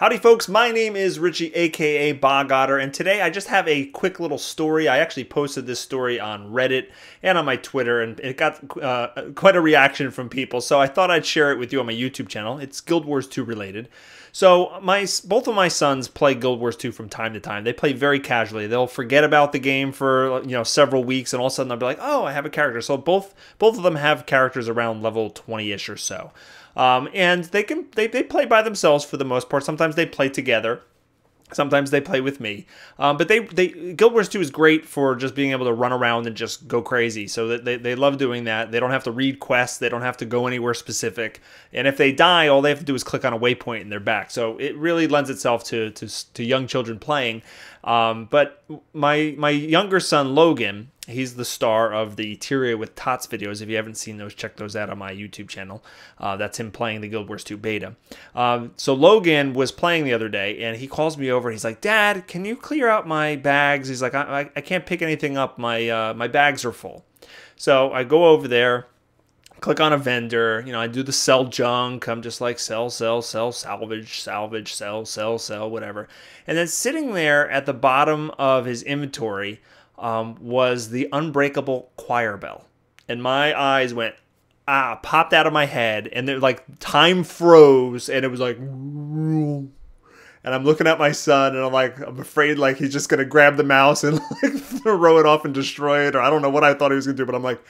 Howdy folks, my name is Richie, aka Bogotter, and today I just have a quick little story. I actually posted this story on Reddit and on my Twitter, and it got quite a reaction from people, so I thought I'd share it with you on my YouTube channel. It's Guild Wars 2 related. So both of my sons play Guild Wars 2 from time to time. They play very casually. They'll forget about the game for several weeks, and all of a sudden they'll be like, oh, I have a character. So both of them have characters around level 20-ish or so. And they play by themselves for the most part. Sometimes they play together. Sometimes they play with me, but Guild Wars 2 is great for just being able to run around and just go crazy. So that they love doing that. They don't have to read quests. They don't have to go anywhere specific. And if they die, all they have to do is click on a waypoint and they're back. So it really lends itself to young children playing. But my younger son Logan, he's the star of the Tyria with Tots videos. If you haven't seen those, check those out on my YouTube channel. That's him playing the Guild Wars 2 beta. So Logan was playing the other day, and he calls me over. And he's like, Dad, can you clear out my bags? He's like, I can't pick anything up. My bags are full. So I go over there, click on a vendor. I do the sell junk. I'm just like, sell, salvage, sell, whatever. And then sitting there at the bottom of his inventory was the Unbreakable Choir Bell. And my eyes went, popped out of my head. And they're like, time froze. And it was like, and I'm looking at my son and I'm like, I'm afraid like he's just going to grab the mouse and like throw it off and destroy it. Or I don't know what I thought he was going to do. But I'm like,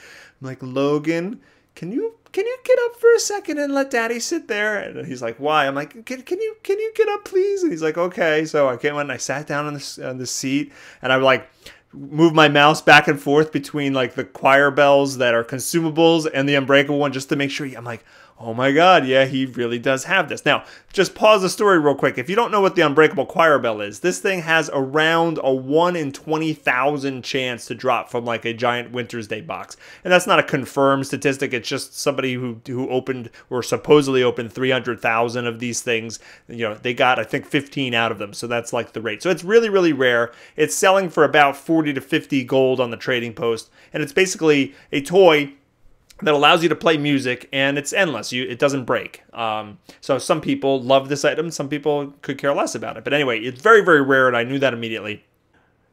Logan, can you get up for a second and let Daddy sit there? And he's like, why? I'm like, can you get up, please? And he's like, okay. So I came and I sat down on the seat, and I'm like, move my mouse back and forth between like the choir bells that are consumables and the Unbreakable one, just to make sure. I'm like, oh my God, yeah, he really does have this. Now, just pause the story real quick. If you don't know what the Unbreakable Choir Bell is, this thing has around a 1 in 20,000 chance to drop from like a giant Winter's Day box. And that's not a confirmed statistic. It's just somebody who opened or supposedly opened 300,000 of these things. They got, I think, 15 out of them. So that's like the rate. So it's really, really rare. It's selling for about 40 to 50 gold on the trading post. And it's basically a toy that allows you to play music, and it's endless. It doesn't break. So some people love this item. Some people could care less about it. But anyway, it's very, very rare, and I knew that immediately.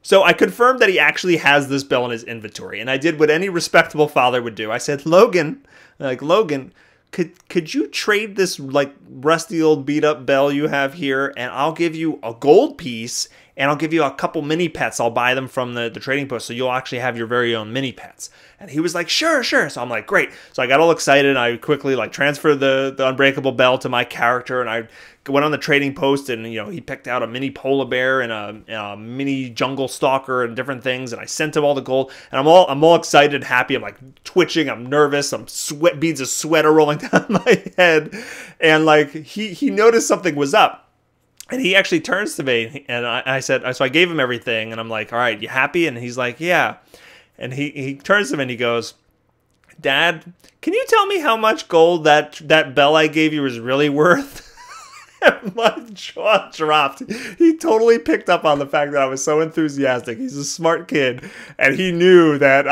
So I confirmed that he actually has this bell in his inventory, and I did what any respectable father would do. I said, Logan, could you trade this like rusty old beat-up bell you have here, and I'll give you a gold piece, and I'll give you a couple mini pets. I'll buy them from the trading post, so you'll actually have your very own mini pets. And he was like, sure. So I'm like, great. So I got all excited, and I quickly like transferred the Unbreakable Bell to my character, and I went on the trading post, and he picked out a mini polar bear and a mini jungle stalker and different things, and I sent him all the gold. And I'm all excited, happy. I'm like twitching, I'm nervous, beads of sweat are rolling down my head, and like he noticed something was up. And he actually turns to me, and I said, so I gave him everything, and I'm like, all right, you happy? And he's like, yeah. And he turns to me and he goes, Dad, can you tell me how much gold that bell I gave you is really worth? And my jaw dropped. He totally picked up on the fact that I was so enthusiastic. He's a smart kid, and he knew that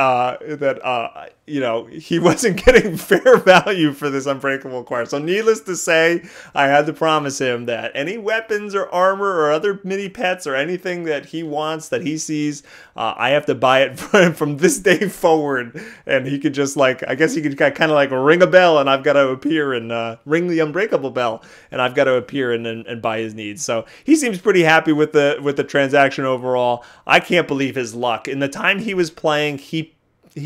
he wasn't getting fair value for this Unbreakable Choir. So needless to say, I had to promise him that any weapons or armor or other mini pets or anything that he wants, that he sees, I have to buy it for him from this day forward. And he could just like, I guess he could kind of like ring a bell, and I've got to appear and ring the Unbreakable Bell, and I've got to appear and buy his needs. So he seems pretty happy with the transaction overall. I can't believe his luck. In the time he was playing, he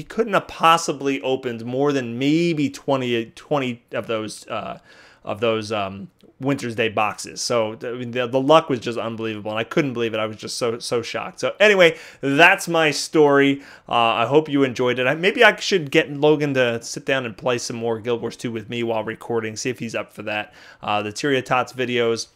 couldn't have possibly opened more than maybe 20 of those Winter's Day boxes. So I mean, the luck was just unbelievable, and I couldn't believe it. I was just so shocked. So anyway, that's my story. I hope you enjoyed it. Maybe I should get Logan to sit down and play some more Guild Wars 2 with me while recording, see if he's up for that. The Tyria Tots videos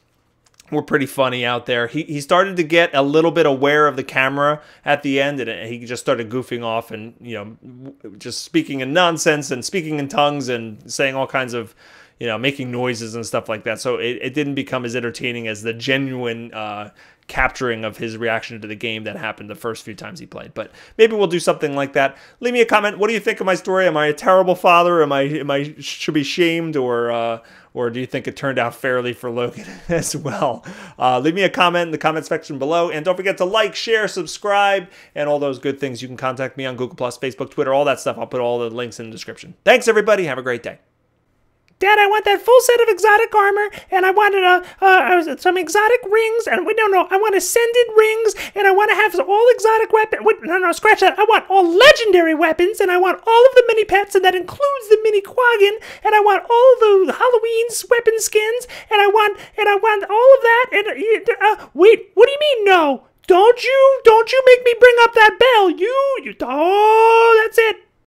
were pretty funny out there. He started to get a little bit aware of the camera at the end, and he just started goofing off and just speaking in nonsense and speaking in tongues and saying all kinds of you know, making noises and stuff like that. So it didn't become as entertaining as the genuine capturing of his reaction to the game that happened the first few times he played. But maybe we'll do something like that. Leave me a comment. What do you think of my story? Am I a terrible father? Am I should be shamed, or do you think it turned out fairly for Logan as well? Leave me a comment in the comment section below, and don't forget to like, share, subscribe, and all those good things. You can contact me on Google+, Facebook, Twitter, all that stuff. I'll put all the links in the description. Thanks, everybody. Have a great day. Dad, I want that full set of exotic armor, and I wanted some exotic rings, and we don't know. I want ascended rings, and I want to have all exotic weapons. No, scratch that. I want all legendary weapons, and I want all of the mini pets, and that includes the mini Quaggan, and I want all the Halloween weapon skins, and I want all of that. And wait, what do you mean no? Don't you make me bring up that bell? You. Oh, that's it.